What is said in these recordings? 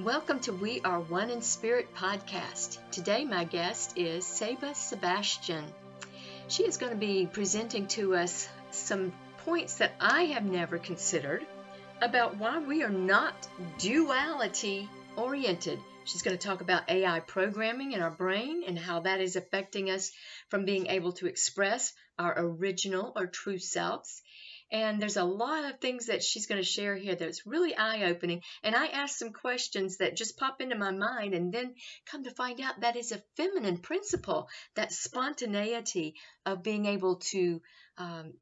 Welcome to We Are One in Spirit podcast. Today my guest is Ceiba Sebastian. She is going to be presenting to us some points that I have never considered about why we are not duality oriented. She's going to talk about AI programming in our brain and how that is affecting us from being able to express our original or true selves. And there's a lot of things that she's going to share here that's really eye-opening. And I asked some questions that just pop into my mind and then come to find out that is a feminine principle, that spontaneity of being able to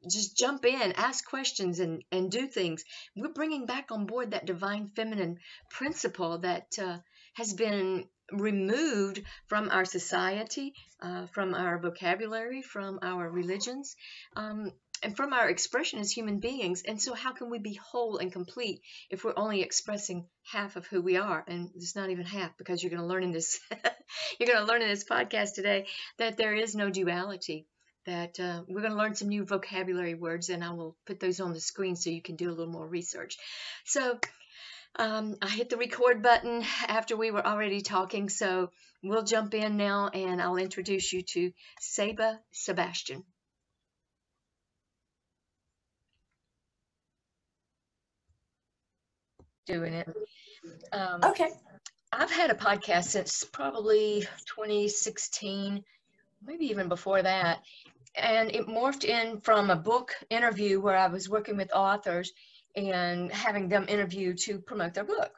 just jump in, ask questions, and do things. We're bringing back on board that divine feminine principle that has been removed from our society, from our vocabulary, from our religions. And from our expression as human beings. And so how can we be whole and complete if we're only expressing half of who we are? And it's not even half, because you're going to learn in this podcast today that there is no duality, that we're going to learn some new vocabulary words, and I will put those on the screen so you can do a little more research. So I hit the record button after we were already talking, so we'll jump in now, and I'll introduce you to Ceiba Sebastian. Doing it. Okay. I've had a podcast since probably 2016, maybe even before that. And it morphed in from a book interview where I was working with authors and having them interview to promote their book.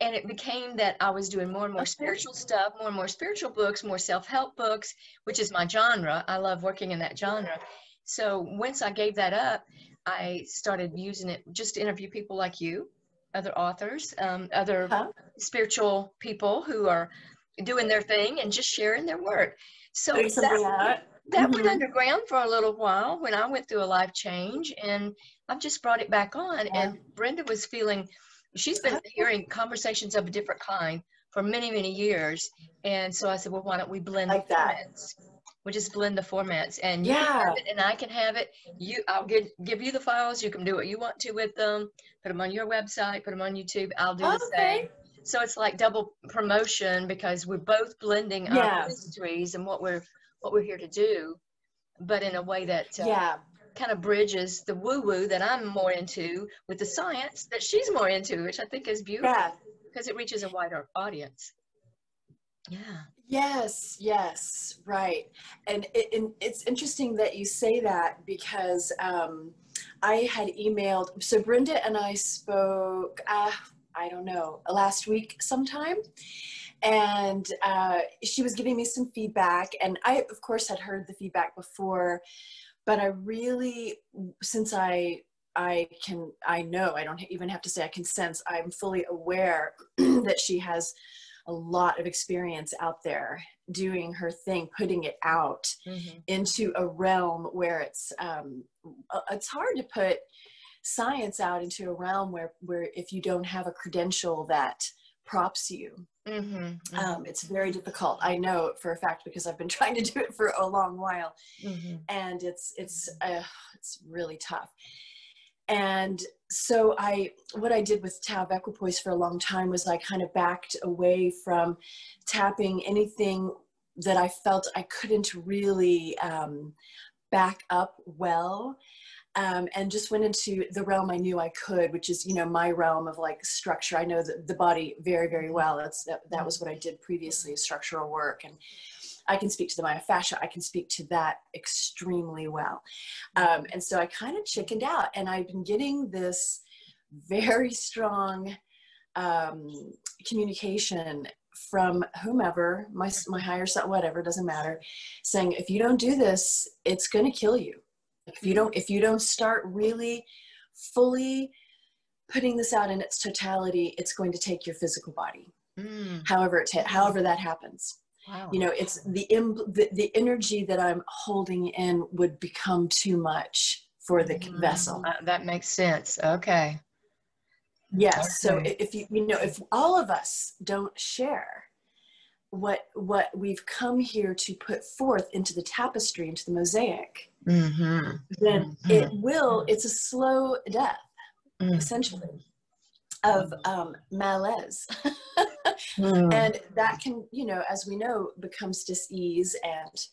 And it became that I was doing more and more spiritual stuff, more and more spiritual books, more self-help books, which is my genre. I love working in that genre. So once I gave that up, I started using it just to interview people like you, other authors, other spiritual people who are doing their thing and just sharing their work. So that went underground for a little while when I went through a life change, and I've just brought it back on. Yeah. And Brenda was feeling, she's been hearing conversations of a different kind for many, many years. And so I said, well, why don't we blend like the formats? We'll just blend the formats, and you can have it, and I can have it. I'll give you the files. You can do what you want to with them. Put them on your website. Put them on YouTube. I'll do the same. So it's like double promotion, because we're both blending our histories and what we're here to do, but in a way that kind of bridges the woo-woo that I'm more into with the science that she's more into, which I think is beautiful because it reaches a wider audience. Yeah. Yes, right. And it's interesting that you say that, because I had emailed, so Brenda and I spoke, I don't know, last week sometime, and she was giving me some feedback, and I, of course, had heard the feedback before, but I really, since I don't even have to say I can sense, I'm fully aware that she has a lot of experience out there doing her thing, putting it out into a realm where it's hard to put science out into a realm where if you don't have a credential that props you, it's very difficult. I know for a fact, because I've been trying to do it for a long while, and it's really tough. And so what I did with Tao of Equipoise for a long time was I kind of backed away from tapping anything that I felt I couldn't really back up well, and just went into the realm I knew I could, which is, my realm of like structure. I know the body very, very well. That was what I did previously, structural work. And I can speak to the myofascia. I can speak to that extremely well. And so I kind of chickened out, and I've been getting this very strong communication from whomever, my higher self, whatever, doesn't matter, saying, if you don't do this, it's going to kill you. If you don't start really fully putting this out in its totality, it's going to take your physical body. However that happens. Wow. It's the energy that I'm holding in would become too much for the vessel. That makes sense. Okay. Yes. Okay. So if if all of us don't share what we've come here to put forth into the tapestry, into the mosaic, then it's a slow death, essentially. of malaise. And that can, you know, as we know, becomes dis-ease and,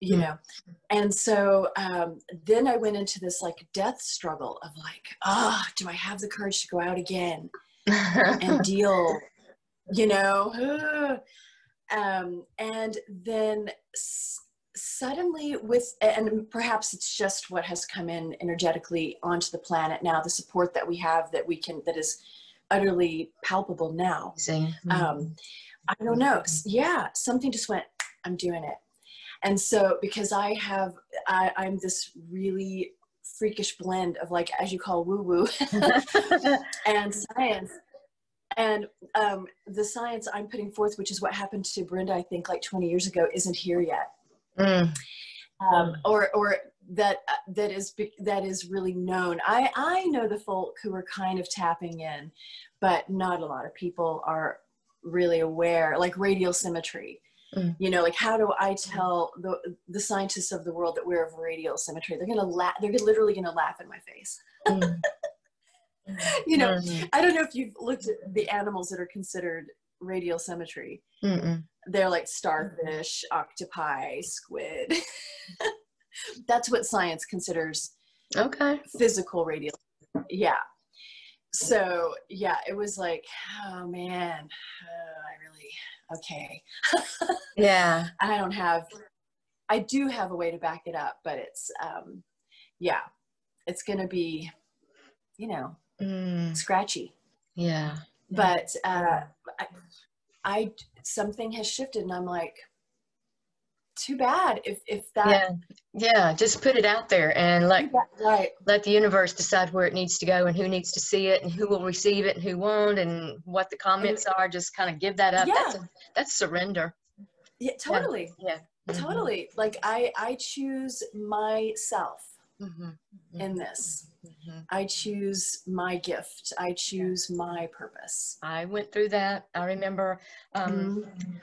you know, and so then I went into this like death struggle of like, oh, do I have the courage to go out again and deal, you know? And then suddenly with, and perhaps it's just what has come in energetically onto the planet now, the support that we have that we can, that is utterly palpable now. I don't know. Yeah. Something just went, I'm doing it. And so, because I have, I'm this really freakish blend of like, as you call woo-woo and science. And the science I'm putting forth, which is what happened to Brenda, I think like 20 years ago, isn't here yet. Or that is really known. I know the folk who are kind of tapping in, but not a lot of people are really aware, like radial symmetry. You know, like how do I tell the scientists of the world that we're of radial symmetry? They're gonna laugh. They're literally gonna laugh in my face. You know, I don't know if you've looked at the animals that are considered radial symmetry. They're like starfish, octopi, squid. That's what science considers. Okay. Physical radial. Yeah. So yeah, it was like, oh man, I really. Okay. Yeah. I do have a way to back it up, but it's, yeah, it's going to be, you know, scratchy. Yeah. But, something has shifted and I'm like, too bad if that. Yeah. Yeah. Just put it out there and let the universe decide where it needs to go and who needs to see it and who will receive it and who won't and what the comments are. Just kind of give that up. Yeah. That's surrender. Yeah, totally. Yeah. Totally. Like I choose myself in this. I choose my gift. I choose my purpose. I went through that. I remember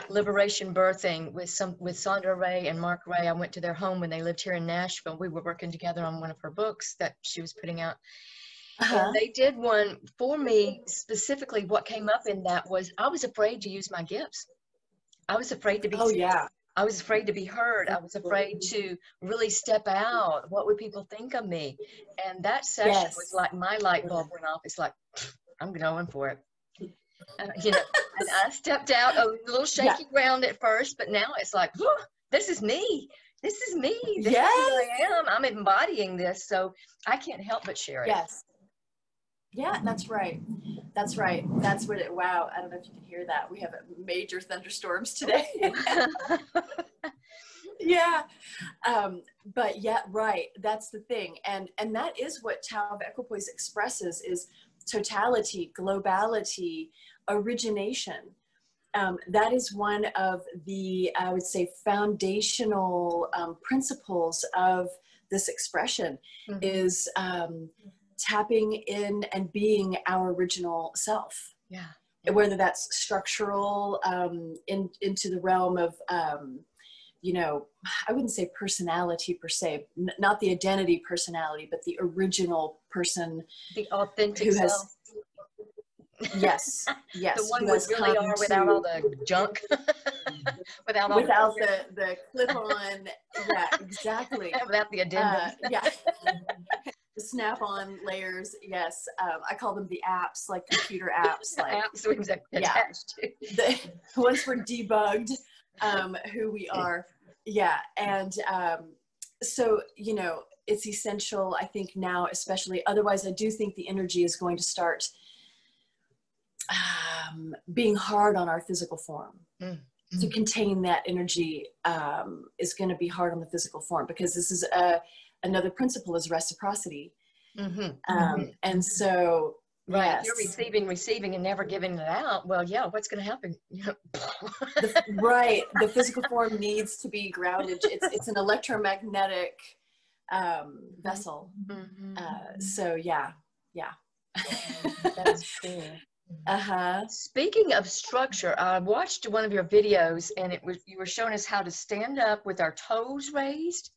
liberation birthing with Sandra Ray and Mark Ray. I went to their home when they lived here in Nashville. We were working together on one of her books that she was putting out. And they did one for me specifically. What came up in that was I was afraid to use my gifts. I was afraid to be seen. I was afraid to be heard. I was afraid to really step out. What would people think of me? And that session was like my light bulb went off. It's like, I'm going for it. You know, and I stepped out a little shaky ground at first, but now it's like, this is me. This is me. This is who I am. I'm embodying this. So I can't help but share it. Yes. Yeah, that's right. That's right. That's what it, wow. I don't know if you can hear that. We have major thunderstorms today. Yeah. But yeah, right. That's the thing. And that is what Tao of Equipoise expresses is totality, globality, origination. That is one of the, I would say, foundational principles of this expression is tapping in and being our original self, whether that's structural into the realm of you know, I wouldn't say personality per se, not the identity personality, but the original person, the authentic who has self. Yes, yes. The one we really are without all the junk. without the clip on. Yeah, exactly. Without the addendum. Yeah. The snap-on layers, yes. I call them the apps, like computer apps. Like, apps we've attached to. Once we're debugged, who we are. Yeah, and so, you know, it's essential, I think, now especially. Otherwise, I do think the energy is going to start being hard on our physical form. To contain that energy is going to be hard on the physical form, because this is a... Another principle is reciprocity. And so, right, if you're receiving, and never giving it out, well, yeah, what's going to happen? Right. The physical form needs to be grounded. It's an electromagnetic vessel. So, yeah, yeah. That's true. Speaking of structure, I watched one of your videos, and you were showing us how to stand up with our toes raised.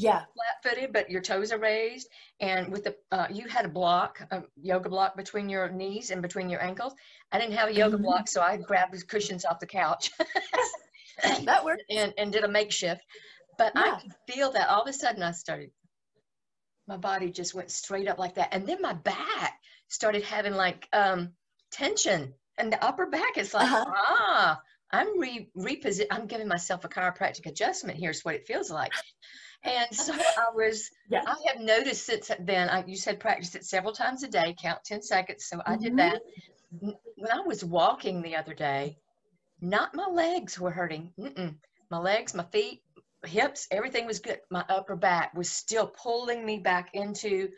Yeah. Flat-footed, but your toes are raised, and with the you had a block, a yoga block between your knees and between your ankles. I didn't have a yoga block, so I grabbed the cushions off the couch. That worked, and did a makeshift. But yeah. I could feel that all of a sudden I started, my body just went straight up like that, and then my back started having like tension, and the upper back is like I'm I'm giving myself a chiropractic adjustment. Here's what it feels like. And so I was, yeah. I have noticed since then, you said practice it several times a day, count 10 seconds. So I did that. When I was walking the other day, not my legs were hurting. My legs, my feet, hips, everything was good. My upper back was still pulling me back into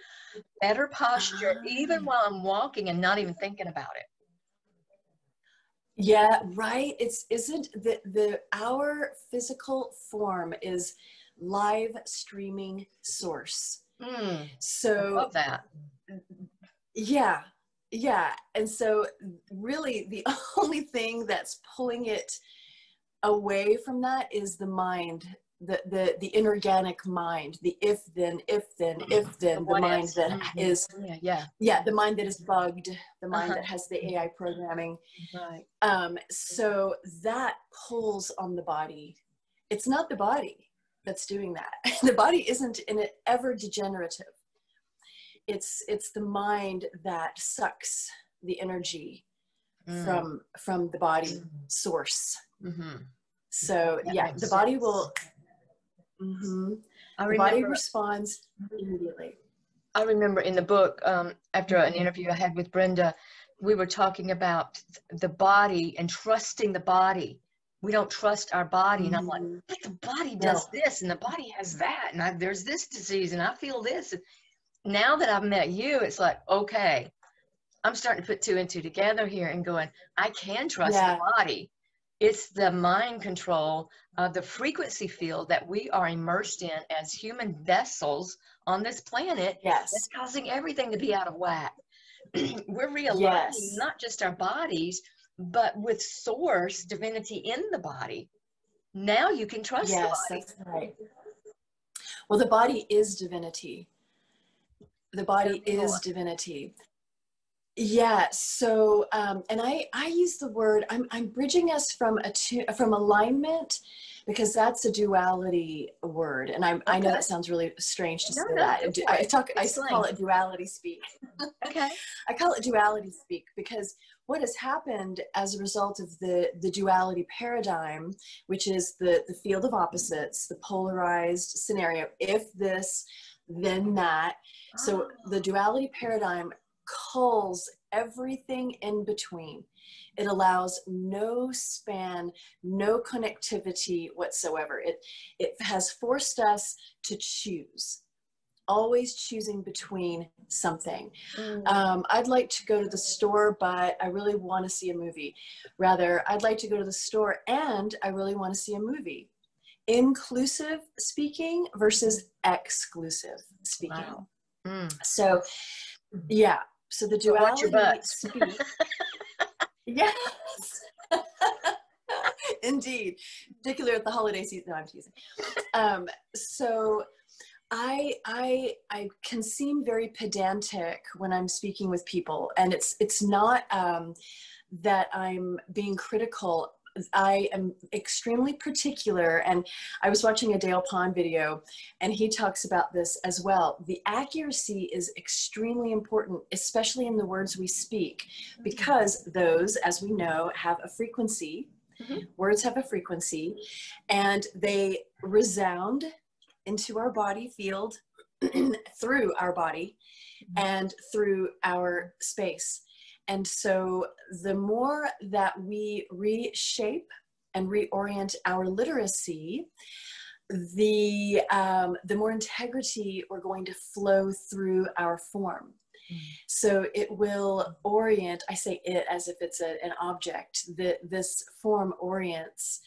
better posture, even while I'm walking and not even thinking about it. Yeah, right. It's our physical form is live streaming source. So I love that. Yeah, yeah. And so really the only thing that's pulling it away from that is the mind, the inorganic mind, the if then, the mind ifs. That is the mind that is bugged, the mind that has the AI programming. Right. So that pulls on the body. It's not the body that's doing that. The body isn't in it ever degenerative. It's the mind that sucks the energy from the body source. So that the body will, the body responds immediately. I remember in the book, after an interview I had with Brenda, we were talking about the body and trusting the body. We don't trust our body. And I'm like, but the body does this, and the body has that, and there's this disease, and I feel this. And now that I've met you, it's like, okay, I'm starting to put two and two together here and going, I can trust the body. It's the mind control of the frequency field that we are immersed in as human vessels on this planet. Yes. That's causing everything to be out of whack. We're realigning not just our bodies, but with source divinity in the body. Now you can trust the body. Yes, that's right. Well, the body is divinity. The body is divinity. Yeah. So, and I use the word, I'm bridging us from alignment, because that's a duality word. And I know that sounds really strange to say that. Okay. I call it duality speak. Okay. I call it duality speak because what has happened as a result of the duality paradigm, which is the field of opposites, the polarized scenario, if this, then that. So the duality paradigm culls everything in between. It allows no span, no connectivity whatsoever. It has forced us to choose, always choosing between something. I'd like to go to the store, but I really want to see a movie. Rather, I'd like to go to the store and I really want to see a movie. Inclusive speaking versus exclusive speaking. Wow. So, yeah. So the duality speak. Yes. Indeed. Particularly at the holiday season. No, I'm teasing. So I can seem very pedantic when I'm speaking with people, and it's not that I'm being critical. I am extremely particular, and I was watching a Dale Pond video, and he talks about this as well. The accuracy is extremely important, especially in the words we speak, because those, as we know, have a frequency. Words have a frequency, and they resound into our body field through our body and through our space. And so the more that we reshape and reorient our literacy, the more integrity we're going to flow through our form. So it will orient, I say it as if it's an object, this form orients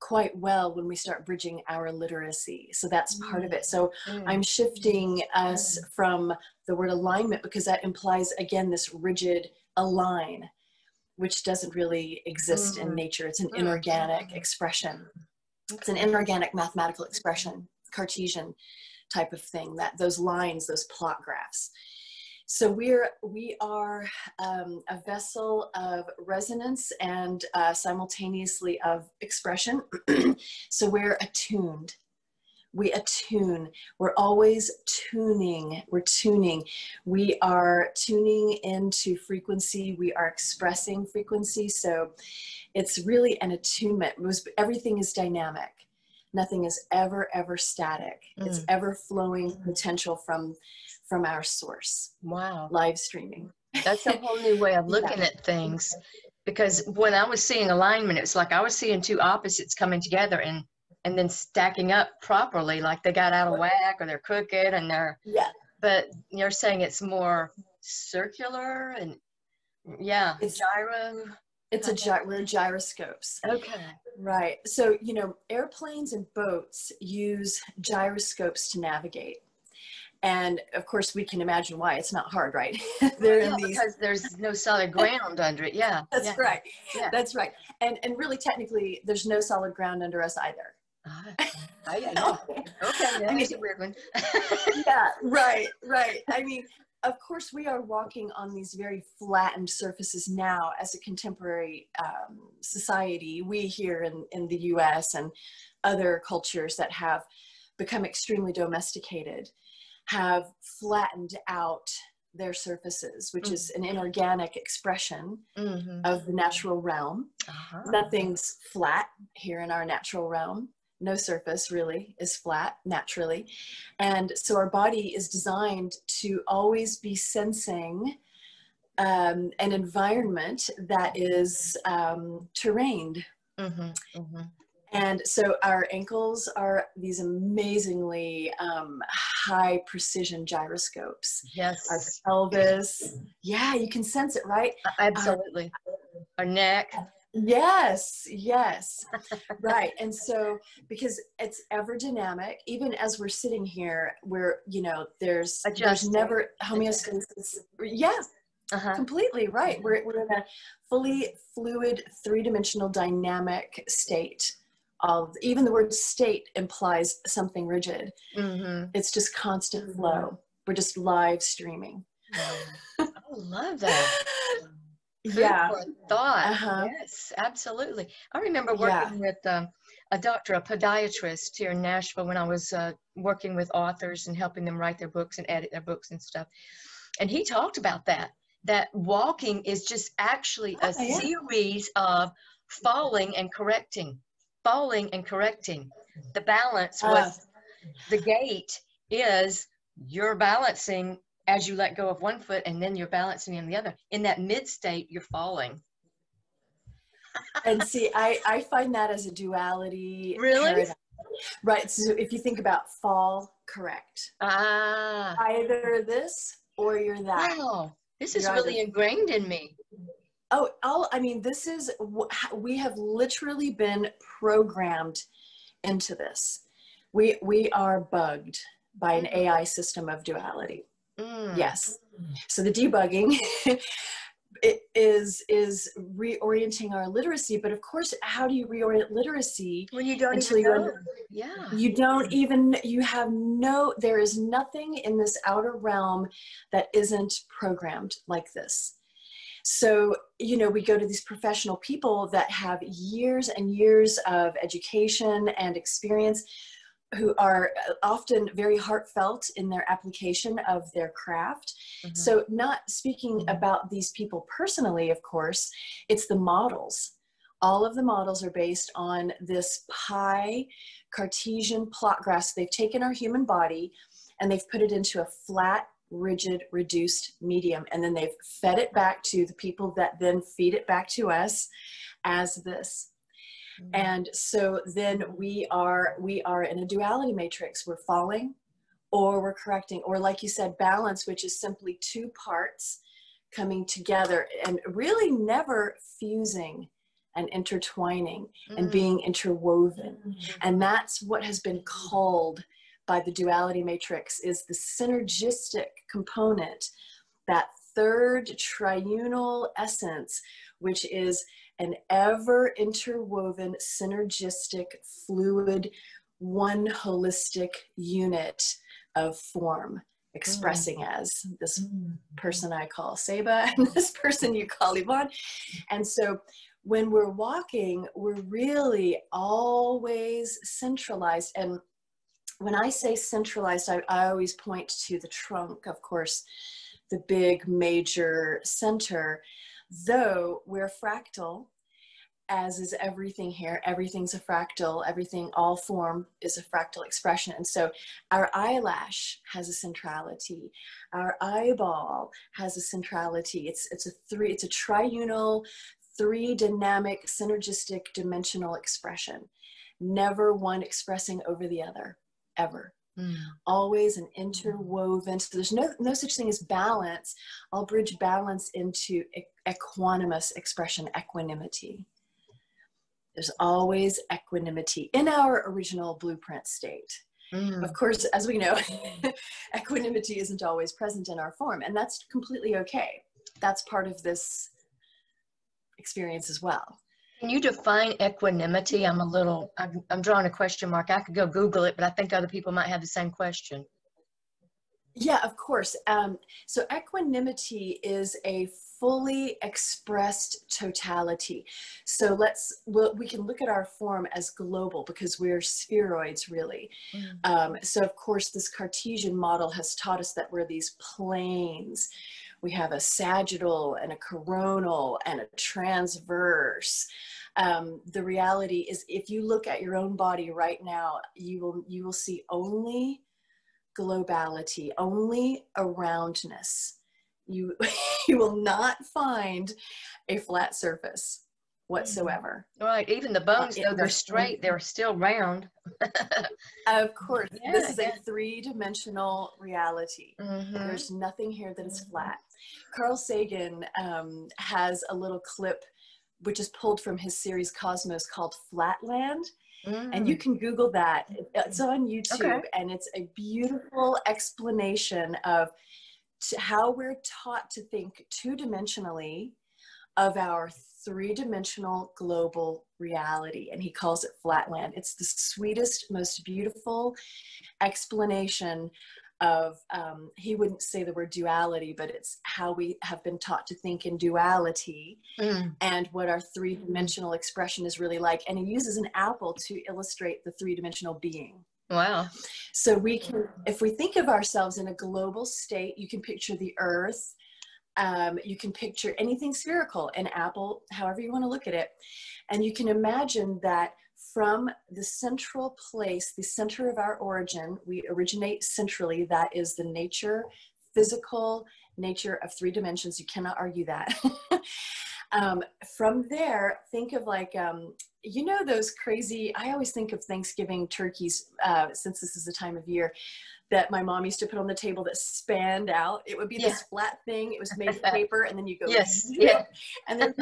quite well when we start bridging our literacy. So that's part of it. So I'm shifting us from the word alignment, because that implies, again, this rigid align, which doesn't really exist in nature. It's an inorganic expression. It's an inorganic mathematical expression. Cartesian type of thing, that those lines, those plot graphs. So we are a vessel of resonance and simultaneously of expression. So we're attuned. We attune. We're always tuning. We're tuning. We are tuning into frequency. We are expressing frequency. So it's really an attunement. Everything is dynamic. Nothing is ever static. It's ever flowing potential from our source. Wow. Live streaming. That's a whole new way of looking at things. Because when I was seeing alignment, it's like I was seeing two opposites coming together and then stacking up properly, like they got out of whack or they're crooked and they're, but you're saying it's more circular and it's gyro. It's we're gyroscopes. Okay. Right. So, you know, airplanes and boats use gyroscopes to navigate. And of course we can imagine why. It's not hard, right? Because there's no solid ground under it. Yeah. That's right. Yeah. That's right. And really technically there's no solid ground under us either. That's a weird one. Right. I mean, of course, we are walking on these very flattened surfaces now as a contemporary society. We here in the US and other cultures that have become extremely domesticated have flattened out their surfaces, which is an inorganic expression of the natural realm. Nothing's flat here in our natural realm. No surface really is flat naturally. And so our body is designed to always be sensing an environment that is terrained. And so our ankles are these amazingly high precision gyroscopes. Our pelvis. You can sense it, right? Absolutely. Our neck. Yes. Right. And so, because it's ever dynamic, even as we're sitting here, we're, you know, there's never homeostasis. Completely right. We're in a fully fluid, three-dimensional dynamic state. Even the word state implies something rigid. It's just constant flow. We're just live streaming. I love that. Yes, absolutely. I remember working with a doctor, a podiatrist here in Nashville when I was working with authors and helping them write their books and edit their books and stuff. And he talked about that walking is just actually a series of falling and correcting. The balance was the gait is you're balancing as you let go of one foot and then you're balancing in the other. In that mid state, you're falling. And see, I find that as a duality. Really? Paradigm. Right. So if you think about fall, correct. Either this or you're that. Wow. This is really ingrained in me. I mean, this is, we have literally been programmed into this. We are bugged by an AI system of duality. Yes. So the debugging it is reorienting our literacy, but of course, how do you reorient literacy when you don't even know? You don't even, you have no, there is nothing in this outer realm that isn't programmed like this. So, you know, we go to these professional people that have years and years of education and experience, who are often very heartfelt in their application of their craft. So not speaking about these people personally, of course, it's the models. All of the models are based on this pie Cartesian plot graph. They've taken our human body and they've put it into a flat, rigid, reduced medium. And then they've fed it back to the people that then feed it back to us as this. And so then we are in a duality matrix. We're falling or we're correcting, or like you said, balance, which is simply two parts coming together and really never fusing and intertwining and being interwoven. And that's what has been called by the duality matrix is the synergistic component, that third triunal essence, which is an ever interwoven, synergistic, fluid, one holistic unit of form, expressing as this person I call Ceiba and this person you call Yvonne. And so when we're walking, we're really always centralized. And when I say centralized, I always point to the trunk, of course, the big major center, though we're fractal, as is everything here. Everything's a fractal, everything, all form is a fractal expression. And so our eyelash has a centrality, our eyeball has a centrality. It's a triunal, three dynamic, synergistic, dimensional expression. Never one expressing over the other, ever. Always an interwoven, so there's no such thing as balance. I'll bridge balance into equanimous expression, equanimity. There's always equanimity in our original blueprint state. Of course, as we know, equanimity isn't always present in our form, and that's completely okay. That's part of this experience as well. Can you define equanimity? I'm drawing a question mark. I could go Google it, but I think other people might have the same question. Yeah, of course. So equanimity is a fully expressed totality. So we can look at our form as global because we're spheroids, really. So of course, this Cartesian model has taught us that we're these planes. We have a sagittal and a coronal and a transverse. The reality is, if you look at your own body right now, you will see only globality, only a roundness. You will not find a flat surface whatsoever. Right, even the bones, though they're straight, they're still round. Of course, yeah, this is a three-dimensional reality. There's nothing here that is flat. Carl Sagan has a little clip which is pulled from his series Cosmos called Flatland. And you can Google that. It's on YouTube, and it's a beautiful explanation of how we're taught to think two-dimensionally of our three-dimensional global reality, and he calls it Flatland. It's the sweetest, most beautiful explanation of, he wouldn't say the word duality, but it's how we have been taught to think in duality and what our three-dimensional expression is really like. And he uses an apple to illustrate the three-dimensional being. Wow. So we can, if we think of ourselves in a global state, you can picture the earth, you can picture anything spherical, an apple, however you want to look at it. And you can imagine that from the central place, the center of our origin, we originate centrally. That is the nature, physical nature of three dimensions. You cannot argue that. From there, think of like, you know, those crazy, I always think of Thanksgiving turkeys, since this is the time of year, that my mom used to put on the table that spanned out. It would be this flat thing. It was made of paper, and then you go, and then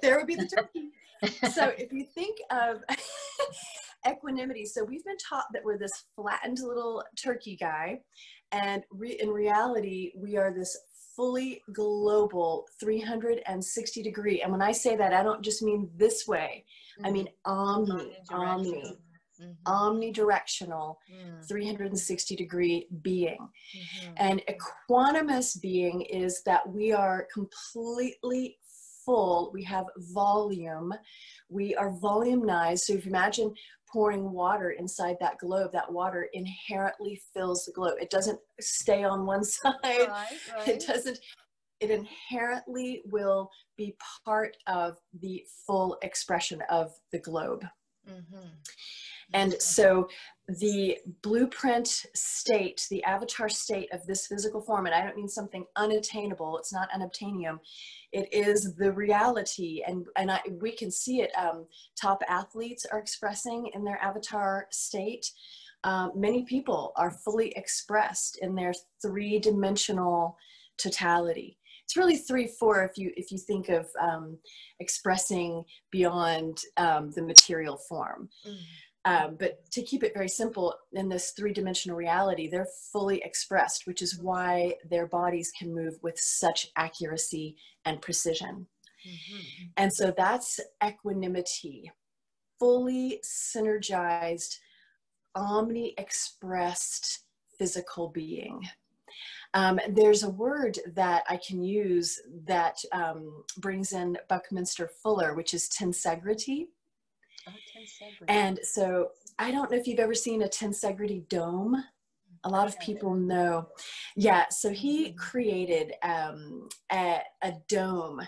there would be the turkey. So if you think of equanimity, so we've been taught that we're this flattened little turkey guy, and in reality, we are this fully global 360 degree. And when I say that, I don't just mean this way. I mean omni-directional, 360 degree being. And equanimous being is that we are completely full. We have volume. We are volumized. So if you imagine pouring water inside that globe, that water inherently fills the globe. It doesn't stay on one side. It doesn't. It inherently will be part of the full expression of the globe. And so the blueprint state, the avatar state of this physical form, and I don't mean something unattainable, it's not unobtainium, it is the reality, and we can see it. Top athletes are expressing in their avatar state. Many people are fully expressed in their three-dimensional totality. It's really 3-4 if you think of expressing beyond the material form. But to keep it very simple, in this three-dimensional reality, they're fully expressed, which is why their bodies can move with such accuracy and precision. And so that's equanimity, fully synergized omni-expressed physical being. There's a word that I can use that brings in Buckminster Fuller, which is tensegrity. Oh, tensegrity. And so I don't know if you've ever seen a tensegrity dome. A lot of people know. Yeah, so he created a dome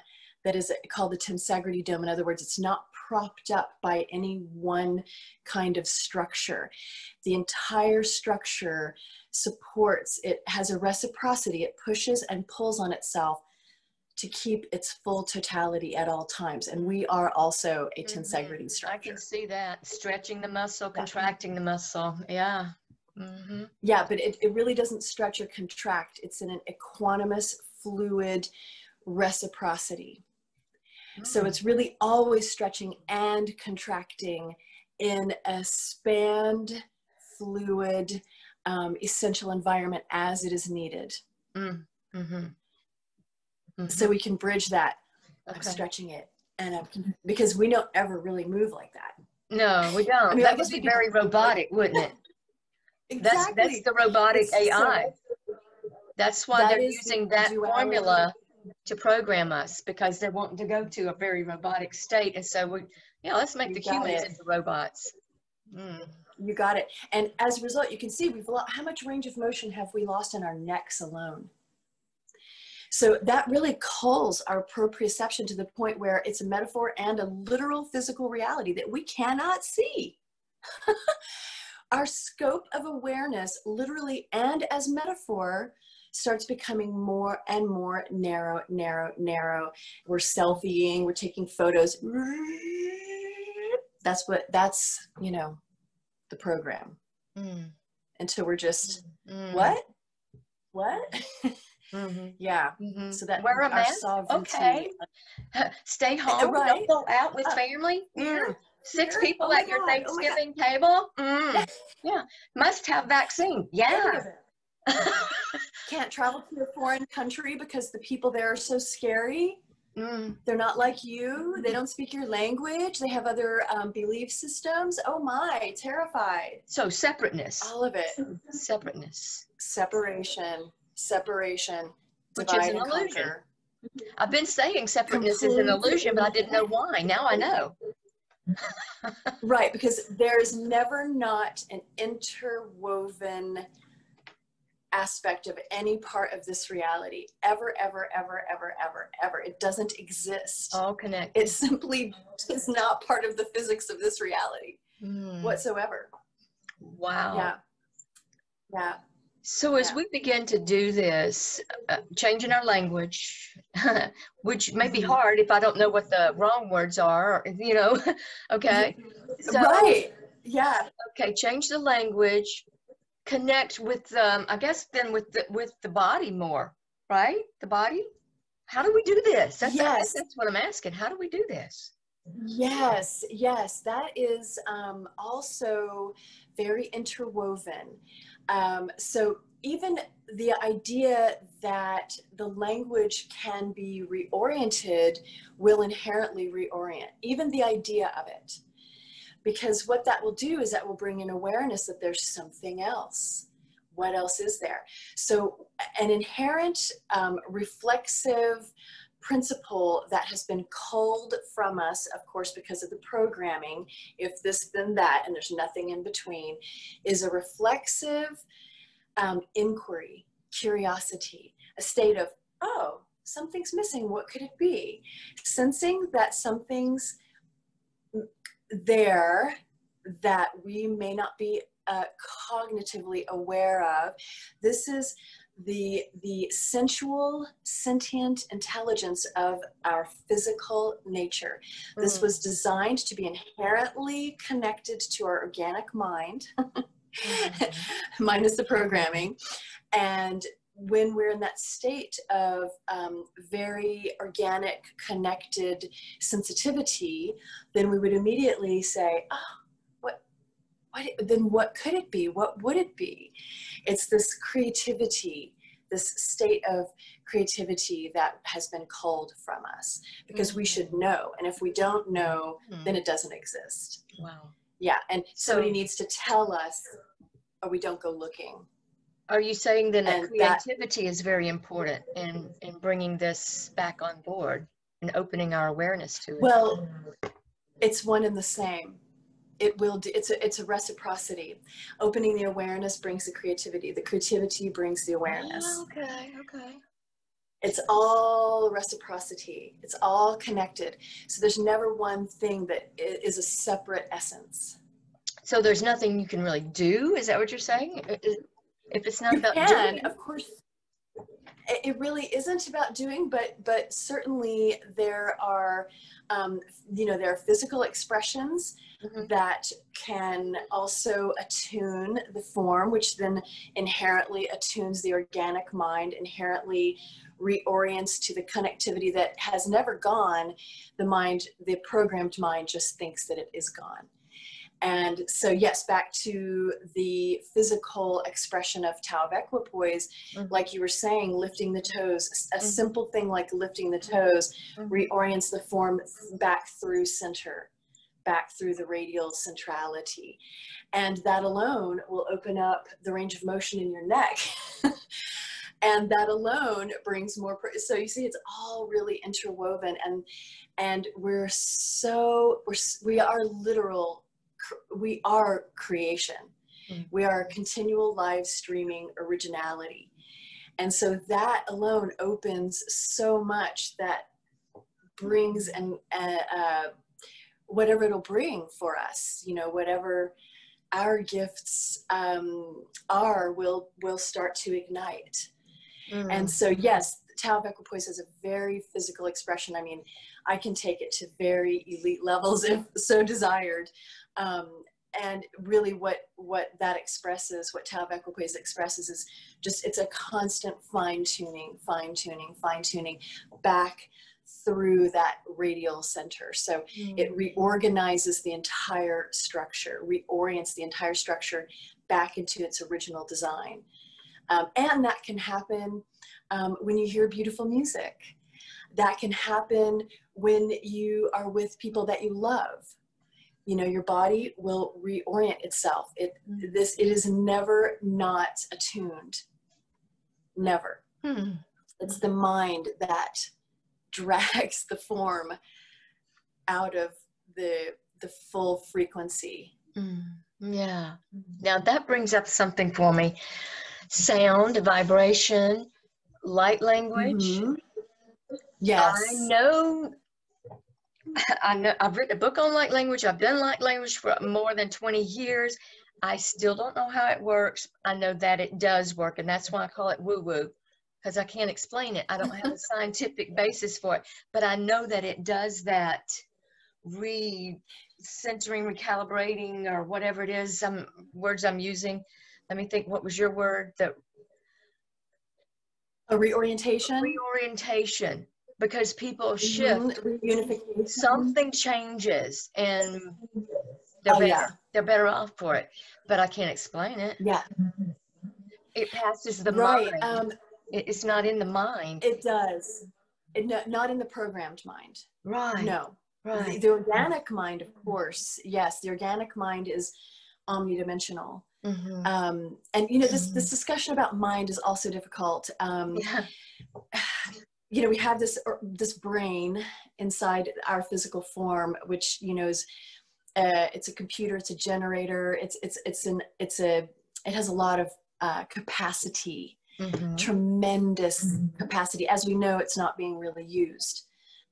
that is called the tensegrity dome. In other words, it's not propped up by any one kind of structure. The entire structure supports, it has a reciprocity, it pushes and pulls on itself to keep its full totality at all times. And we are also a tensegrity structure. I can see that, stretching the muscle, contracting the muscle, yeah. Mm-hmm. Yeah, but it really doesn't stretch or contract. It's in an equanimous, fluid reciprocity. Mm-hmm. So it's really always stretching and contracting in a spanned, fluid, essential environment as it is needed. Mm-hmm. Mm-hmm. So we can bridge that. Okay. I'm stretching it, and because we don't ever really move like that. No, we don't. I mean, that would be very robotic, wouldn't it? Exactly. That's the robotic AI. That's why they're using that formula to program us, because they want to go to a very robotic state. And so we, yeah, let's make the humans into robots. Mm. You got it. And as a result, you can see we've lost, how much range of motion have we lost in our necks alone? So that really culls our proprioception to the point where it's a metaphor and a literal physical reality that we cannot see. Our scope of awareness, literally and as metaphor, starts becoming more and more narrow, narrow, narrow. We're selfieing, we're taking photos. That's you know, the program. Mm. Until we're just, what? Mm-hmm. Yeah. Mm-hmm. So that wear a mask. Okay. Stay home. Right. Don't go out with family. Mm. Six people at your Thanksgiving table. Mm. Yeah. Must have vaccine. Yeah. Can't travel to a foreign country because the people there are so scary. Mm. They're not like you. They don't speak your language. They have other belief systems. Oh my, terrified. So separateness. All of it. Separateness. Separation. Which is an illusion. I've been saying separateness is an illusion, but I didn't know why. Now I know. Right, because there's never not an interwoven aspect of any part of this reality ever. It doesn't exist. All connected. It simply is not part of the physics of this reality whatsoever. Wow. Yeah. So as we begin to do this, changing our language, which may be hard if I don't know what the wrong words are, or, you know, okay. So, right. Yeah. Okay. Change the language, connect with, I guess then with the body more, right? The body. How do we do this? That's what I'm asking. How do we do this? Yes. That is also very interwoven. So even the idea that the language can be reoriented will inherently reorient, even the idea of it. Because what that will do is that will bring in awareness that there's something else. What else is there? So an inherent reflexive principle that has been culled from us, of course, because of the programming, if this, then that, and there's nothing in between, is a reflexive inquiry, curiosity, a state of, oh, something's missing, what could it be? Sensing that something's there that we may not be cognitively aware of. This is the sensual, sentient intelligence of our physical nature. This was designed to be inherently connected to our organic mind, minus the programming. And when we're in that state of very organic, connected sensitivity, then we would immediately say, oh, then what could it be? What would it be? It's this creativity, this state of creativity that has been culled from us, because we should know. And if we don't know, then it doesn't exist. Wow. Yeah, and somebody needs to tell us or we don't go looking. Are you saying then that creativity is very important in bringing this back on board and opening our awareness to it? Well, it's one and the same. It will do, it's a reciprocity. Opening the awareness brings the creativity. The creativity brings the awareness. Oh, okay, okay. It's all reciprocity. It's all connected. So there's never one thing that is a separate essence. So there's nothing you can really do? Is that what you're saying? If it's not about doing, of course, it really isn't about doing, but certainly there are, you know, there are physical expressions that can also attune the form, which then inherently attunes the organic mind, inherently reorients to the connectivity that has never gone. The mind, the programmed mind, just thinks that it is gone. And so, yes, back to the physical expression of Tao of Equipoise, like you were saying, lifting the toes, a simple thing like lifting the toes reorients the form back through center, back through the radial centrality. And that alone will open up the range of motion in your neck. And that alone brings more, so you see, it's all really interwoven, and we're so, we are literal. We are creation. We are continual live streaming originality. And so that alone opens so much that brings whatever it'll bring for us, you know, whatever our gifts are will start to ignite. And so, yes, Tao of Equipoise has a very physical expression. I mean, I can take it to very elite levels if so desired. And really what that expresses, what Tao of Equipoise expresses, is just, it's a constant fine tuning back through that radial center. So it reorganizes the entire structure, reorients the entire structure back into its original design. And that can happen when you hear beautiful music. That can happen when you are with people that you love. You know, your body will reorient itself. It is never not attuned. Never. It's the mind that drags the form out of the full frequency. Yeah. Now that brings up something for me. Sound, vibration, light language. Yes. I know I've written a book on light language. I've done light language for more than 20 years. I still don't know how it works. I know that it does work, and that's why I call it woo-woo, because I can't explain it. I don't have a scientific basis for it, but I know that it does that re-centering, recalibrating, or whatever it is, some words I'm using. Let me think, what was your word? A reorientation? A reorientation. Because people shift, something changes, and they're, they're better off for it. But I can't explain it. Yeah, it passes the mind. It's not in the mind. It does. Not in the programmed mind. Right. No. Right. The organic mind, of course. Yes, the organic mind is omnidimensional. And you know, this discussion about mind is also difficult. You know, we have this brain inside our physical form, which, you know, is it's a computer, it's a generator, it has a lot of capacity, tremendous capacity. As we know, it's not being really used,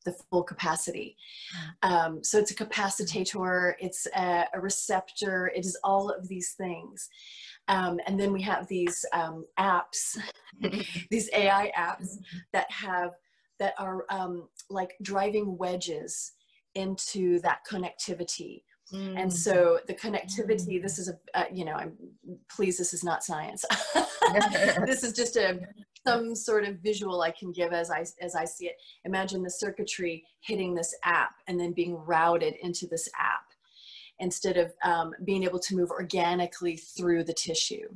the full capacity. So it's a capacitator, it's a receptor, it is all of these things. And then we have these apps, these AI apps that are like driving wedges into that connectivity. And so the connectivity, this is you know, please, this is not science. This is just some sort of visual I can give as I see it. Imagine the circuitry hitting this app and then being routed into this app, instead of being able to move organically through the tissue.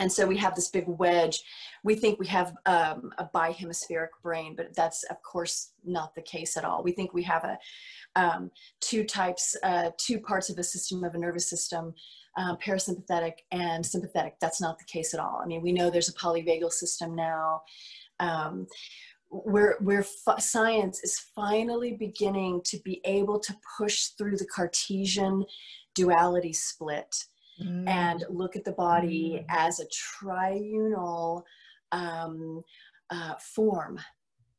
And so we have this big wedge. We think we have a bihemispheric brain, but that's of course not the case at all. We think we have a two parts of a system of a nervous system, parasympathetic and sympathetic. That's not the case at all. I mean, we know there's a polyvagal system now. Science is finally beginning to be able to push through the Cartesian duality split. Mm. And look at the body as a triunal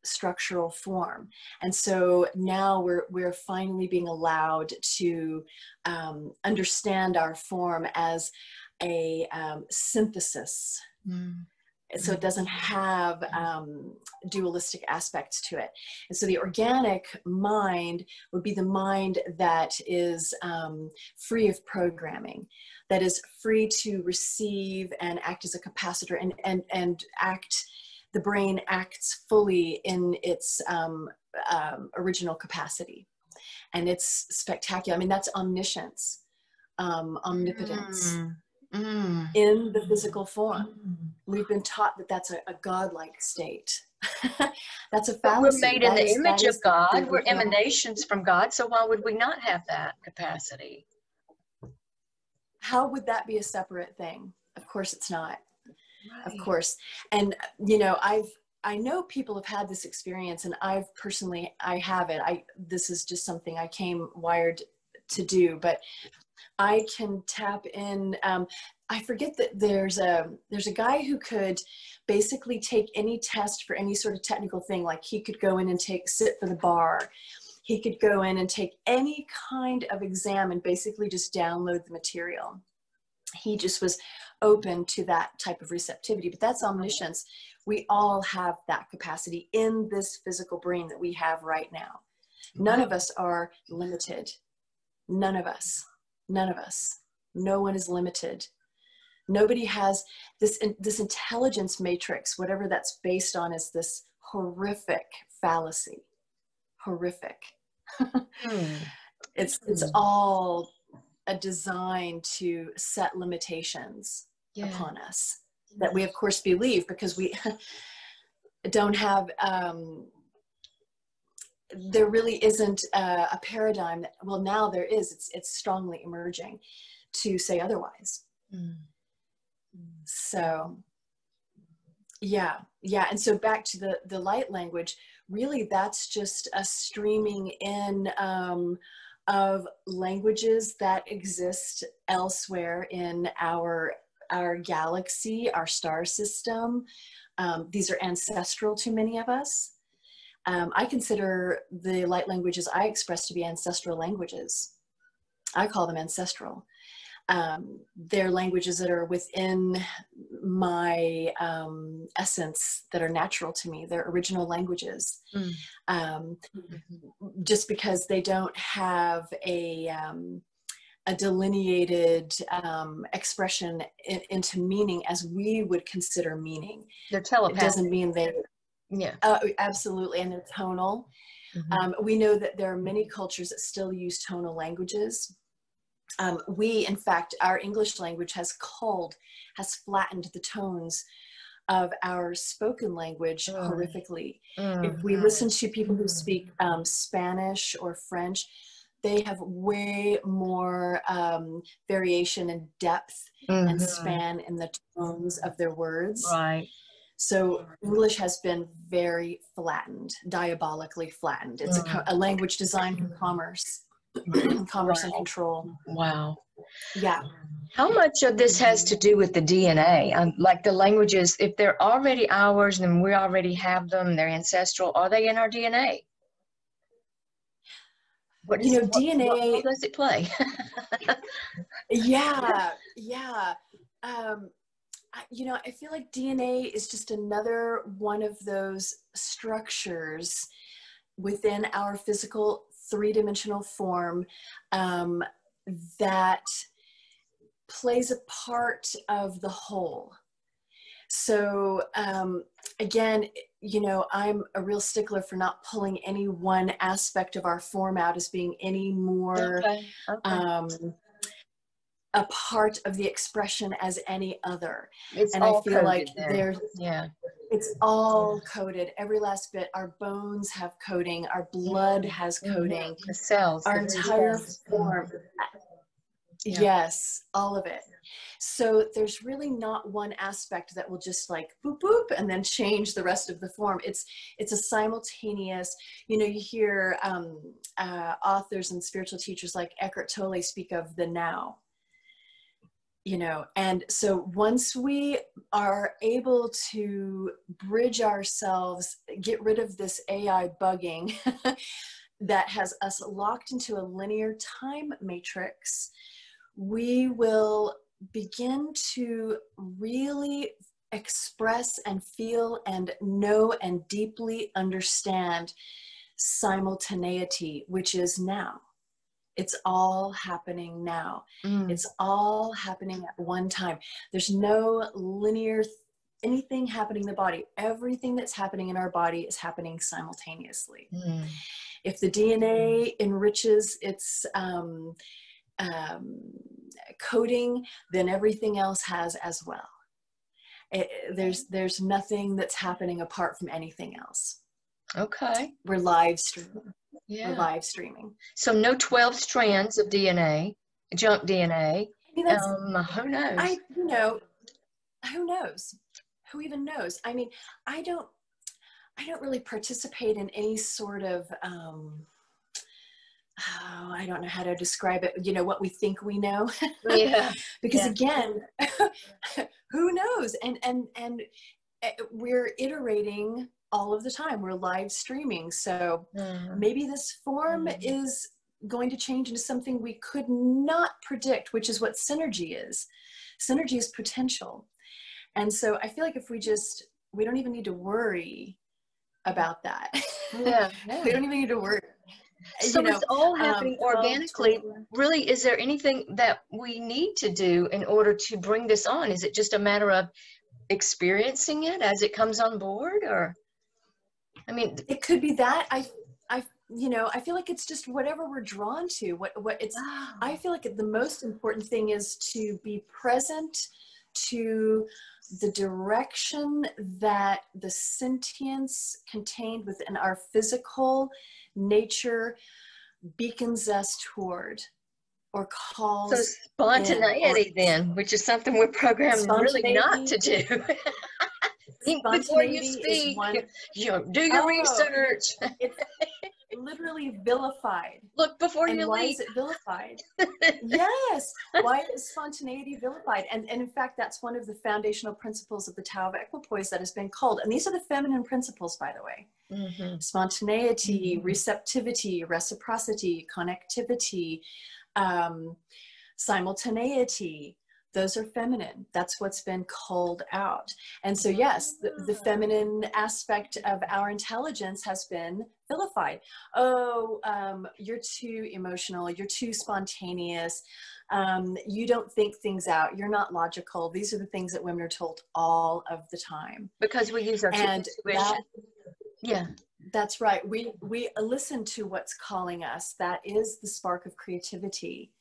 structural form. And so now we're finally being allowed to understand our form as a synthesis. Mm. So it doesn't have dualistic aspects to it. And so the organic mind would be the mind that is free of programming, that is free to receive and act as a capacitor and act, the brain acts fully in its original capacity. And it's spectacular. I mean, that's omniscience, omnipotence. Mm. Mm. In the physical form. Mm. We've been taught that that's a godlike state. That's a fallacy. We're made in the image of God. We're emanations from God. So why would we not have that capacity? How would that be a separate thing? Of course it's not. Right. Of course. And you know, I know people have had this experience, and I've personally, I have it. This is just something I came wired to do, but I can tap in. I forget that there's a guy who could basically take any test for any sort of technical thing. Like he could go in and sit for the bar. He could go in and take any kind of exam and basically just download the material. He just was open to that type of receptivity, but that's omniscience. We all have that capacity in this physical brain that we have right now. None of us are limited. None of us. None of us. No one is limited. Nobody has this intelligence matrix, whatever that's based on, is this horrific fallacy. Horrific. It's all a design to set limitations upon us that we of course believe because we don't have there really isn't a paradigm that, well, now there is, it's strongly emerging to say otherwise. Mm. So, yeah. And so back to the light language, really that's just a streaming in of languages that exist elsewhere in our galaxy, our star system. These are ancestral to many of us. I consider the light languages I express to be ancestral languages. I call them ancestral. They're languages that are within my essence, that are natural to me. They're original languages. Mm. Just because they don't have a delineated expression into meaning as we would consider meaning. They're telepathic. It doesn't mean they... Yeah, absolutely. And they're tonal. Mm-hmm. We know that there are many cultures that still use tonal languages. In fact, our English language has flattened the tones of our spoken language horrifically. Mm-hmm. If we listen to people who speak Spanish or French, they have way more variation and depth and span in the tones of their words. Right. So English has been very flattened, diabolically flattened. It's a language designed for commerce, and control. Wow. Yeah. How much of this has to do with the DNA? Like the languages, if they're already ours and we already have them, they're ancestral, are they in our DNA? What does it play? Yeah. You know, I feel like DNA is just another one of those structures within our physical three-dimensional form that plays a part of the whole. So again, you know, I'm a real stickler for not pulling any one aspect of our form out as being any more a part of the expression as any other. It's all coded. And I feel like there's, yeah, it's all coded, every last bit. Our bones have coding, our blood has coding, the cells, our entire form. Yeah. Yes, all of it. So there's really not one aspect that will just like boop boop and then change the rest of the form. It's a simultaneous, you know, you hear authors and spiritual teachers like Eckhart Tolle speak of the now, you know. And so once we are able to bridge ourselves, get rid of this AI bugging that has us locked into a linear time matrix, we will begin to really express and feel and know and deeply understand simultaneity, which is now. It's all happening now. It's all happening at one time. There's no linear anything happening in the body. Everything that's happening in our body is happening simultaneously. If the DNA enriches its coding, then everything else has as well. There's nothing that's happening apart from anything else. Okay. We're live streaming. Yeah. We're live streaming. So no 12 strands of DNA, junk DNA. I mean, who knows? You know, who knows? Who even knows? I mean, I don't really participate in any sort of, oh, I don't know how to describe it, you know, what we think we know. Yeah. Because again, who knows? And we're iterating all of the time. We're live streaming. So maybe this form is going to change into something we could not predict, which is what synergy is. Synergy is potential. And so I feel like if we just, we don't even need to worry about that. Yeah. We don't even need to worry. So you know, it's all happening organically. Really, is there anything that we need to do in order to bring this on? Is it just a matter of experiencing it as it comes on board? Or, I mean, it could be that. You know, I feel like it's just whatever we're drawn to. What it's, wow. I feel like the most important thing is to be present to the direction that the sentience contained within our physical nature beacons us toward or calls. So spontaneity then, which is something we're programmed really not to do. Think before you speak, do your research. It's literally vilified. Look before you leave. Why is it vilified? Yes. Why is spontaneity vilified? And in fact, that's one of the foundational principles of the Tao of Equipoise that has been called. And these are the feminine principles, by the way. Spontaneity, receptivity, reciprocity, connectivity, simultaneity. Those are feminine. That's what's been called out. And so yes, the feminine aspect of our intelligence has been vilified. Oh, you're too emotional. You're too spontaneous. You don't think things out. You're not logical. These are the things that women are told all of the time. Because we use our intuition. Yeah, that's right. We listen to what's calling us. That is the spark of creativity.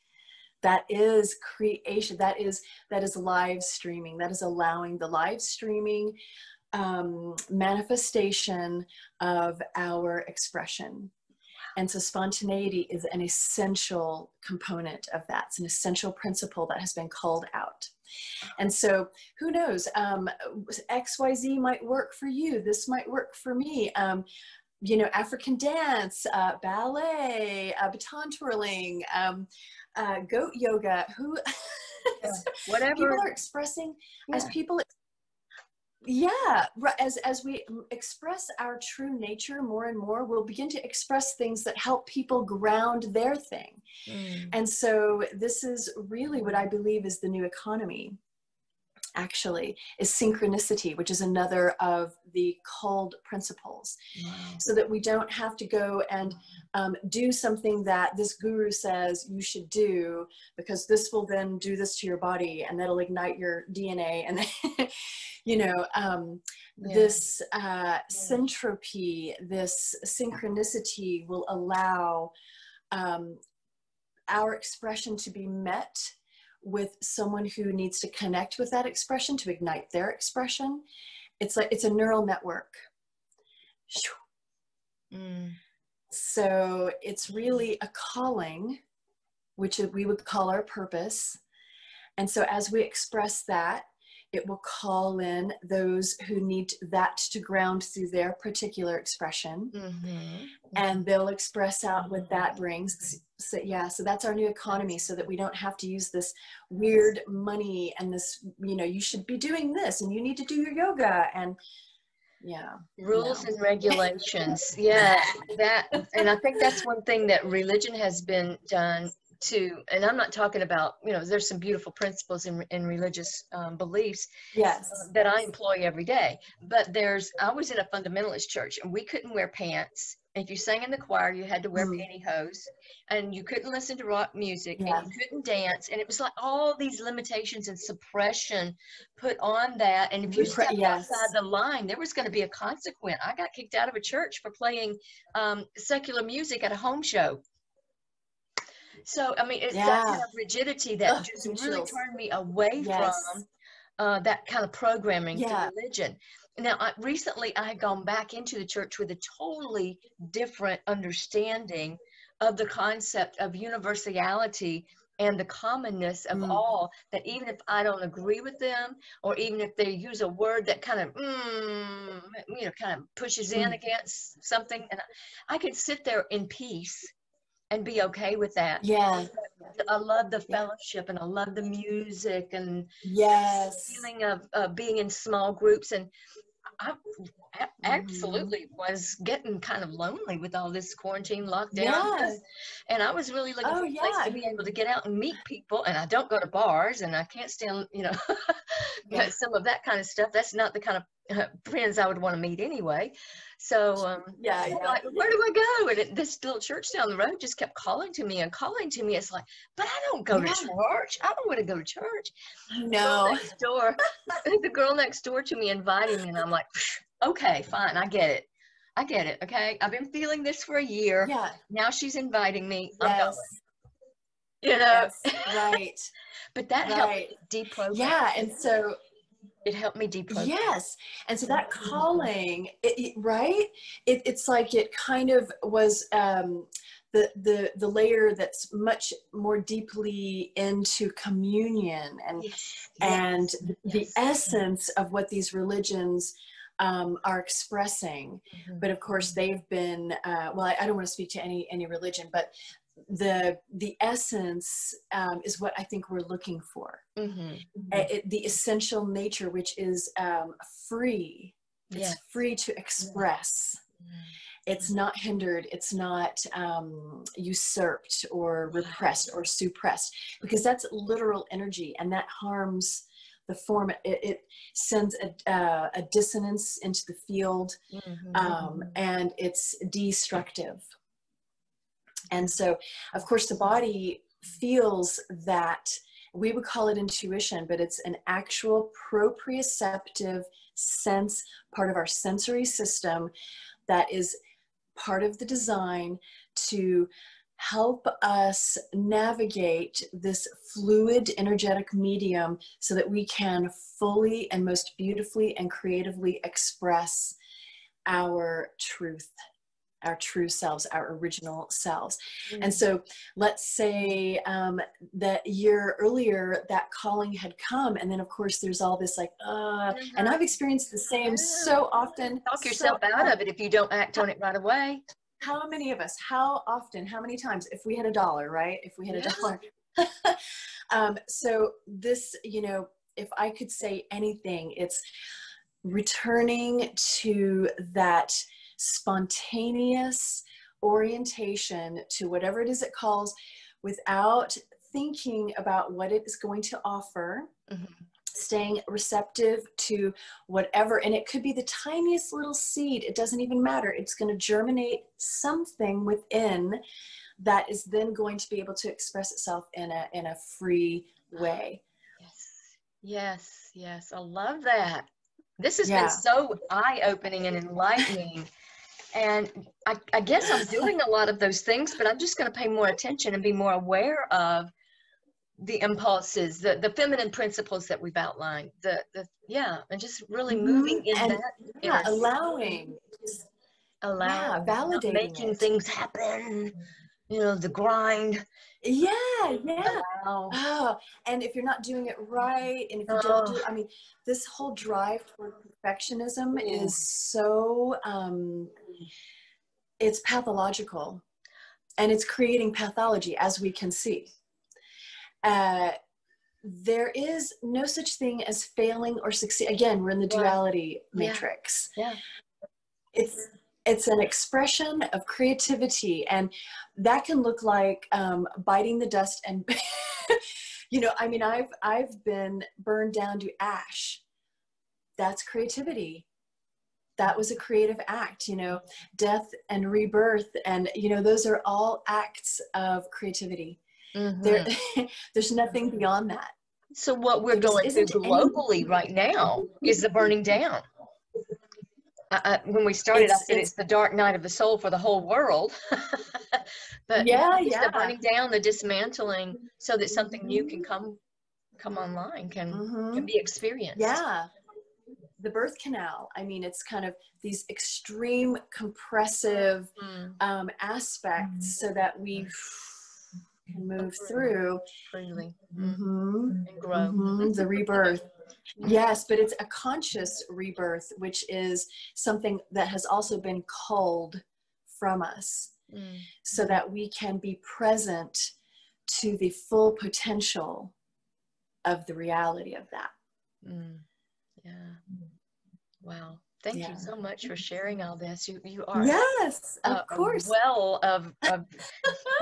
That is creation. That is live streaming. That is allowing the live streaming manifestation of our expression. And so spontaneity is an essential component of that. It's an essential principle that has been called out. And so who knows, XYZ might work for you. This might work for me. You know, African dance, ballet, baton twirling, goat yoga, who whatever people are expressing as people, as we express our true nature more and more, we'll begin to express things that help people ground their thing. And so this is really what I believe is the new economy, actually, is synchronicity, which is another of the called principles, so that we don't have to go and do something that this guru says you should do, because this will then do this to your body and that'll ignite your DNA and then, you know, this syntropy, this synchronicity will allow our expression to be met with someone who needs to connect with that expression to ignite their expression. It's like, it's a neural network. So it's really a calling, which we would call our purpose. And so as we express that, it will call in those who need that to ground through their particular expression. And they'll express out what that brings. So yeah, so that's our new economy, so that we don't have to use this weird money and this, you know, you should be doing this and you need to do your yoga and rules and regulations. And I think that's one thing that religion has been done to, and I'm not talking about, you know, there's some beautiful principles in religious beliefs that I employ every day, but there's, I was in a fundamentalist church and we couldn't wear pants. If you sang in the choir, you had to wear pantyhose, and you couldn't listen to rock music, and you couldn't dance, and it was like all these limitations and suppression put on that, and if you stepped outside the line, there was going to be a consequence. I got kicked out of a church for playing secular music at a home show. So, I mean, it's that kind of rigidity that just really turned me away from that kind of programming through religion. Now, recently I had gone back into the church with a totally different understanding of the concept of universality and the commonness of all, that even if I don't agree with them, or even if they use a word that kind of, you know, kind of pushes in against something, and I could sit there in peace and be okay with that. I love the fellowship and I love the music and the feeling of being in small groups. And I absolutely was getting kind of lonely with all this quarantine lockdown. And I was really looking for a place to be able to get out and meet people. And I don't go to bars and I can't stand, you know, some of that kind of stuff. That's not the kind of friends I would want to meet anyway. So, like, where do I go? And this little church down the road just kept calling to me and calling to me. It's like, but I don't go to church. I don't want to go to church. No. The girl next door to me invited me and I'm like, okay, fine. I get it. I get it. Okay. I've been feeling this for a year. Now she's inviting me. I'm going. You know? But that helped me deprogram. And so it helped me deprogram. And so that calling, it's like, it kind of was, the layer that's much more deeply into communion and the essence of what these religions are expressing. But of course they've been, well, I don't want to speak to any religion, but the essence is what I think we're looking for. The essential nature, which is free. It's free to express. It's not hindered. It's not usurped or repressed or suppressed, because that's literal energy, and that harms the form. It sends a dissonance into the field, and it's destructive. And so, of course, the body feels that. We would call it intuition, but it's an actual proprioceptive sense, part of our sensory system, that is part of the design to help us navigate this fluid energetic medium so that we can fully and most beautifully and creatively express our truth, our true selves, our original selves. And so let's say that year earlier that calling had come, and then of course there's all this like, and I've experienced the same so often. Talk yourself out of it if you don't act on it right away. How many of us, how often, how many times, if we had a dollar, right? If we had a dollar. So this, you know, if I could say anything, it's returning to that spontaneous orientation to whatever it is it calls, without thinking about what it is going to offer, staying receptive to whatever. And it could be the tiniest little seed. It doesn't even matter. It's going to germinate something within that is then going to be able to express itself in a free way. Yes. I love that. This has been so eye-opening and enlightening. And I guess I'm doing a lot of those things, but I'm just going to pay more attention and be more aware of the impulses, the feminine principles that we've outlined, and just really moving in and, that. Yeah, allowing. Just allowing. Yeah, validating. Making things happen. You know, the grind. Yeah, yeah. Wow. Oh, and if you're not doing it right, and if you don't do, I mean, this whole drive toward perfectionism is so, it's pathological, and it's creating pathology, as we can see. There is no such thing as failing or succeed. Again, we're in the duality matrix. Yeah. It's an expression of creativity, and that can look like biting the dust and, you know, I mean, I've been burned down to ash. That's creativity. That was a creative act, you know, death and rebirth. And, you know, those are all acts of creativity. Mm-hmm. There's nothing beyond that. So what we're going through globally right now is the burning down. When we started, I said it's the dark night of the soul for the whole world. But the burning down, the dismantling, so that something new can come online, can be experienced. Yeah, the birth canal. I mean, it's kind of these extreme compressive aspects so that we can move through freely and grow the rebirth. Yes, but it's a conscious rebirth, which is something that has also been culled from us so that we can be present to the full potential of the reality of that. Yeah. Wow. Thank you so much for sharing all this. You are of course, a well of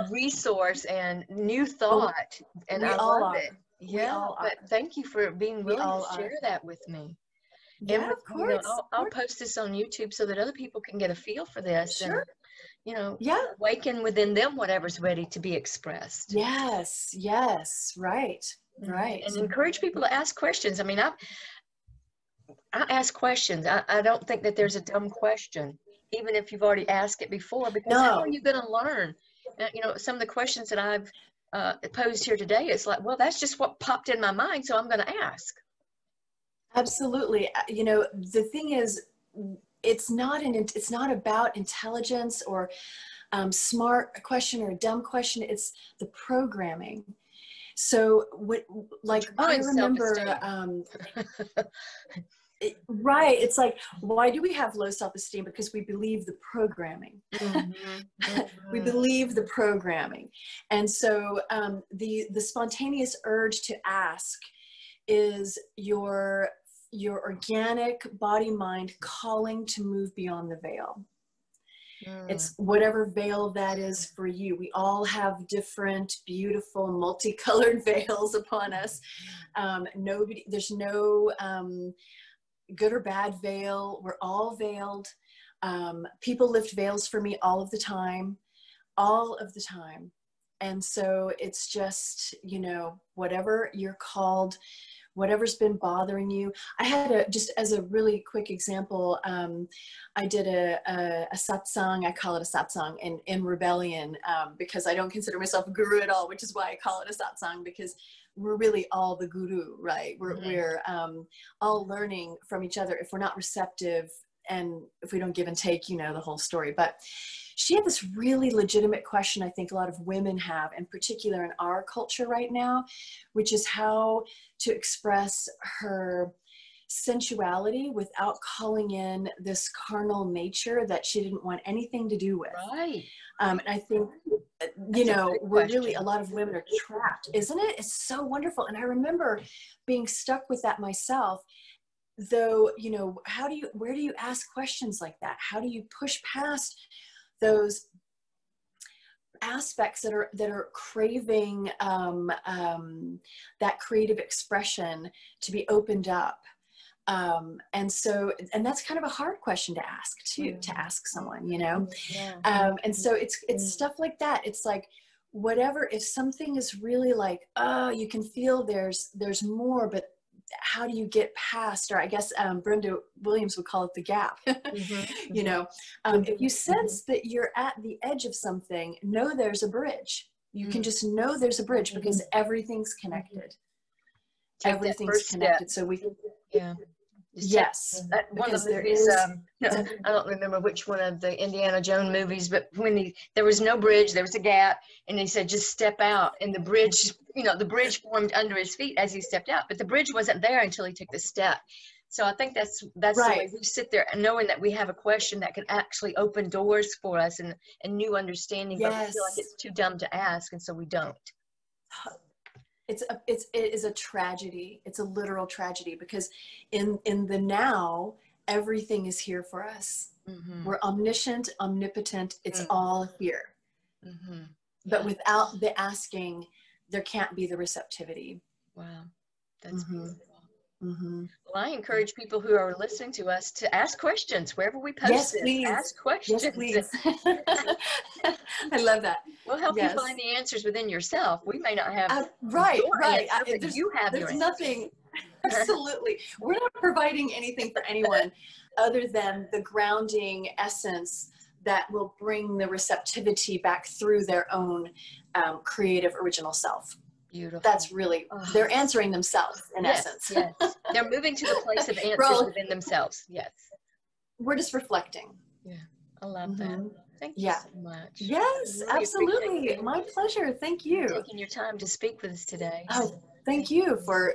resource and new thought, and I love it. Yeah, but thank you for being willing to share that with me. Yeah, and, of course. You know, I'll post this on YouTube so that other people can get a feel for this. Sure. And, you know, awaken within them whatever's ready to be expressed. Yes, right, right. And encourage people to ask questions. I mean, I ask questions. I don't think that there's a dumb question, even if you've already asked it before, because how are you going to learn? You know, some of the questions that I've posed here today, it's like, well, that's just what popped in my mind, so I'm going to ask. Absolutely. You know, the thing is, it's not about intelligence or smart question or a dumb question. It's the programming. So, like, I remember, right, it's like, why do we have low self-esteem? Because we believe the programming. We believe the programming. And so the spontaneous urge to ask is your organic body-mind calling to move beyond the veil. It's whatever veil that is for you. We all have different, beautiful, multicolored veils upon us. There's no good or bad veil. We're all veiled. People lift veils for me all of the time, And so it's just, you know, whatever you're called, whatever's been bothering you. I had just as a really quick example, I did a satsang, I call it a satsang in rebellion, because I don't consider myself a guru at all, which is why I call it a satsang, because we're really all the guru, right? We're all learning from each other. If we're not receptive and if we don't give and take, you know, the whole story. But she had this really legitimate question I think a lot of women have, in particular in our culture right now, which is how to express her sensuality without calling in this carnal nature that she didn't want anything to do with. Right. And I think, you know, we're really, a lot of women are trapped, isn't it? It's so wonderful. And I remember being stuck with that myself. Though, you know, where do you ask questions like that? How do you push past those aspects that are craving that creative expression to be opened up? And that's kind of a hard question to ask too, to ask someone, you know? Yeah. And so it's stuff like that. It's like, whatever, if something is really like, oh, you can feel there's more, but how do you get past, or I guess Brenda Williams would call it the gap. You know, if you sense that you're at the edge of something, know there's a bridge. You can just know there's a bridge because everything's connected. Everything's connected. So we can, yes. One of the movies, I don't remember which one of the Indiana Jones movies, but when there was no bridge, there was a gap, and he said, just step out. And the bridge, you know, the bridge formed under his feet as he stepped out, but the bridge wasn't there until he took the step. So I think that's right. The way we sit there, and knowing that we have a question that can actually open doors for us and new understanding, but we feel like it's too dumb to ask, and so we don't. It is a tragedy. It's a literal tragedy, because in the now, everything is here for us. Mm-hmm. We're omniscient, omnipotent. It's all here. Mm-hmm. But without the asking, there can't be the receptivity. Wow, that's beautiful. Mm-hmm. Well, I encourage people who are listening to us to ask questions wherever we post. Yes, please. Ask questions. Yes, please. I love that. We'll help you find the answers within yourself. We may not have answer, but you have your answer. Nothing. Absolutely. We're not providing anything for anyone other than the grounding essence that will bring the receptivity back through their own creative original self. Beautiful. That's really, they're answering themselves in essence. Yes. They're moving to the place of answers within themselves. Yes. We're just reflecting. Yeah. I love that. Thank you so much. Yes, really absolutely. My pleasure. Thank you. Taking your time to speak with us today. Oh, thank you for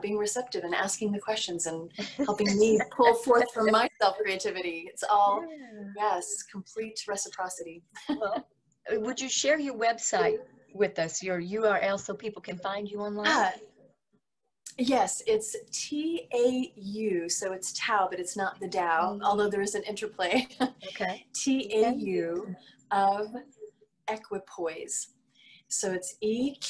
being receptive and asking the questions and helping me pull forth from myself creativity. It's all, complete reciprocity. Well, would you share your website with us, your URL, so people can find you online? Yes, it's T-A-U, so it's Tao, but it's not the Tao, although there is an interplay. Okay. T-A-U of Equipoise. So it's E-Q-U-I,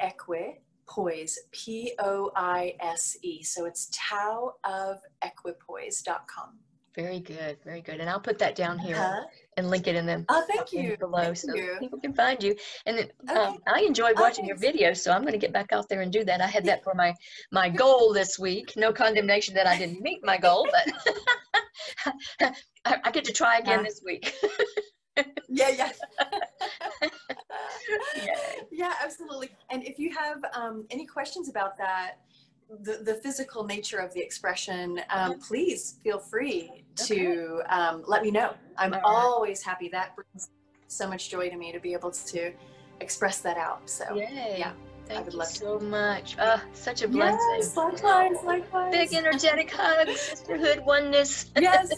Equipoise, P-O-I-S-E. So it's Tao of Equipoise.com. Very good, very good. And I'll put that down here and link it in the below so people can find you. And then, I enjoy watching your videos, so I'm going to get back out there and do that. I had that for my goal this week. No condemnation that I didn't meet my goal, but I get to try again this week. Yeah, absolutely. And if you have any questions about that, the physical nature of the expression, please feel free to let me know. I'm always happy. That brings so much joy to me to be able to express that out. So I would love so much. Such a blessing. Yes, likewise. Big energetic hugs, sisterhood, oneness. Yes,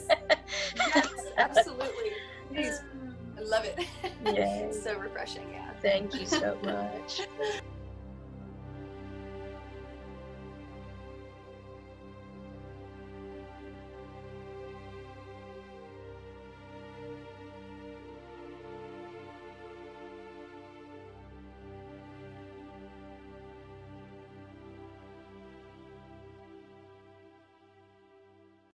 absolutely. Please, I love it. So refreshing. Thank you so much.